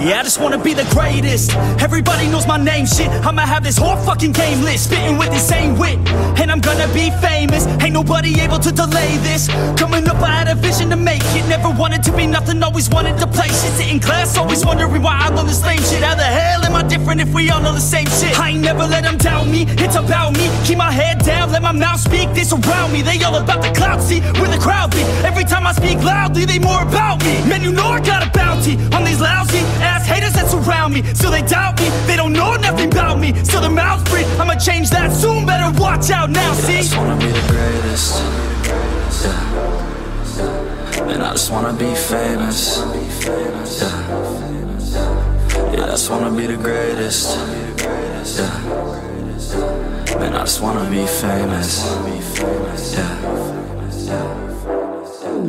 Yeah, I just wanna be the greatest. Everybody knows my name, shit. I'ma have this whole fucking game list, spitting with insane wit, and I'm gonna be famous. Ain't nobody able to delay this. Coming up, I had a vision to make it. Never wanted to be nothing, always wanted to play shit. Sit in class, always wondering why I love this lame shit. How the hell am I different if we all know the same shit? I ain't never let them doubt me, it's about me. Keep my head down, let my mouth speak. They surround me, they all about the clout, see, where the crowd be. Every time I speak loudly, they more about me. Man, you know I got a bounty on these lousy ass haters that surround me. So they doubt me, they don't know nothing about me. So their mouths free, I'ma change that soon, better watch out now, see? I just wanna be the greatest, yeah. And I just wanna be famous, yeah. Yeah, I just wanna be the greatest, yeah. And I just wanna be famous, yeah.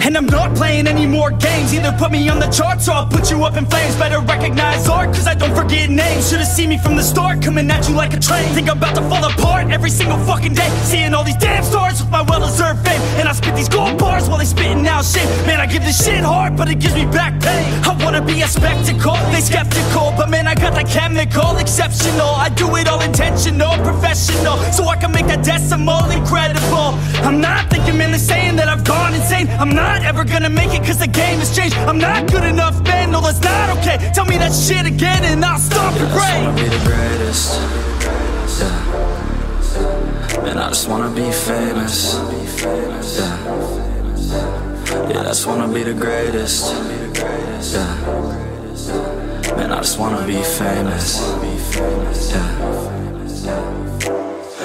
And I'm not playing any more games. Either put me on the charts or I'll put you up in flames. Better recognize art, cause I don't forget names. Should've seen me from the start, coming at you like a train. Think I'm about to fall apart every single fucking day. Seeing all these damn stars with my well-deserved fame. And I spit these gold bars while they spitting out shit. Man, I give this shit hard, but it gives me back pain. I wanna be a spectacle, they skeptical, but man, I got that chemical, exceptional. I do it all intentional, professional, so I can make that decimal incredible. I'm not thinking, man, they're saying that I've gone insane. I'm not ever gonna make it cause the game has changed. I'm not good enough, man, no that's not okay. Tell me that shit again and I'll stop and pray. I just wanna be the greatest, yeah. And I just wanna be famous, yeah. Yeah, I just wanna be the greatest, yeah. Man, I just wanna be famous, yeah.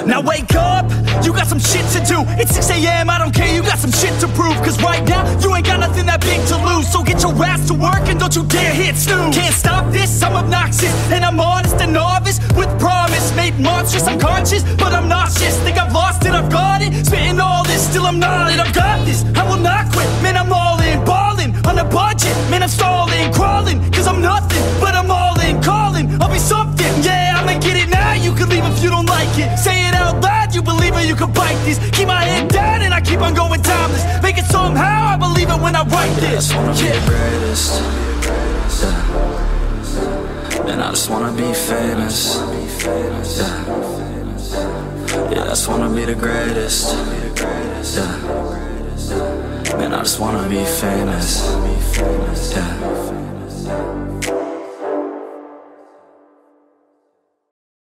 Now wake up, you got some shit to do. It's 6 AM, I don't care, you got some shit to prove. Cause right now, you ain't got nothing that big to lose. So get your ass to work and don't you dare hit snooze. Can't stop this, I'm obnoxious, and I'm honest and novice with promise. Made monstrous, I'm conscious, but I'm nauseous. Think I've lost it, I've got it, spitting all this. Still I'm not it, I've got this, I will not quit. Man, I'm all in, balling, on a budget. Man, I'm stalling, crawling, cause I'm nothing. But I'm all in, calling, I'll be something. Yeah, I'ma get it now, you can leave if you don't like it. Say it out loud, you believe it, you can bite this. Keep my head down and I keep on going timeless. Make it somehow, I believe it when I write this. Yeah, I just wanna be the greatest, yeah. And I just wanna be famous, yeah. Yeah, I just wanna be the greatest, yeah. Man, I just wanna be famous, yeah.